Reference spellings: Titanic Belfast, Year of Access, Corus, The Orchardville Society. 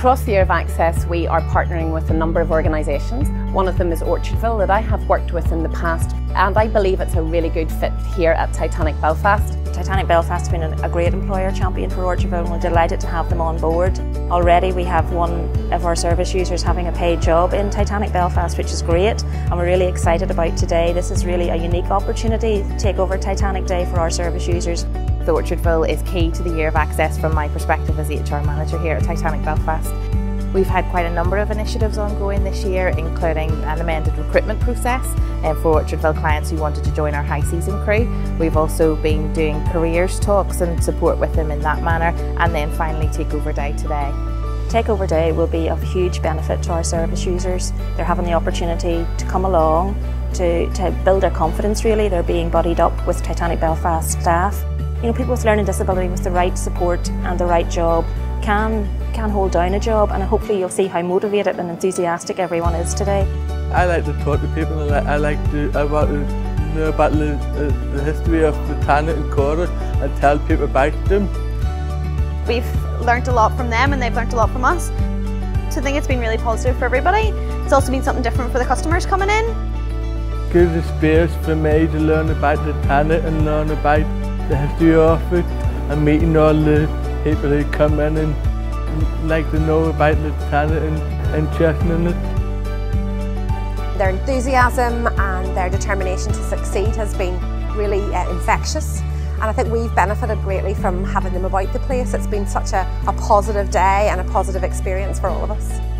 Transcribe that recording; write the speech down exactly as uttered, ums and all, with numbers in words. Across the Year of Access, we are partnering with a number of organisations. One of them is Orchardville, that I have worked with in the past, and I believe it's a really good fit here at Titanic Belfast. Titanic Belfast has been a great employer champion for Orchardville, and we're delighted to have them on board. Already we have one of our service users having a paid job in Titanic Belfast, which is great, and we're really excited about today. This is really a unique opportunity to take over Titanic Day for our service users. The Orchardville is key to the Year of Access from my perspective as the H R Manager here at Titanic Belfast. We've had quite a number of initiatives ongoing this year, including an amended recruitment process for Orchardville clients who wanted to join our high season crew. We've also been doing careers talks and support with them in that manner, and then finally Takeover Day today. Takeover Day will be of huge benefit to our service users. They're having the opportunity to come along, to, to build their confidence really. They're being buddied up with Titanic Belfast staff. You know, people with learning disability with the right support and the right job can, can hold down a job, and hopefully you'll see how motivated and enthusiastic everyone is today. I like to talk to people, and I, I like to I want to know about the, uh, the history of Titanic and Corus and tell people about them. We've learnt a lot from them and they've learnt a lot from us. So I think it's been really positive for everybody. It's also been something different for the customers coming in. Good experience for me to learn about Titanic and learn about the history of it, and meeting all the people who come in and like to know about the talent and interest in it. Their enthusiasm and their determination to succeed has been really uh, infectious, and I think we've benefited greatly from having them about the place. It's been such a, a positive day and a positive experience for all of us.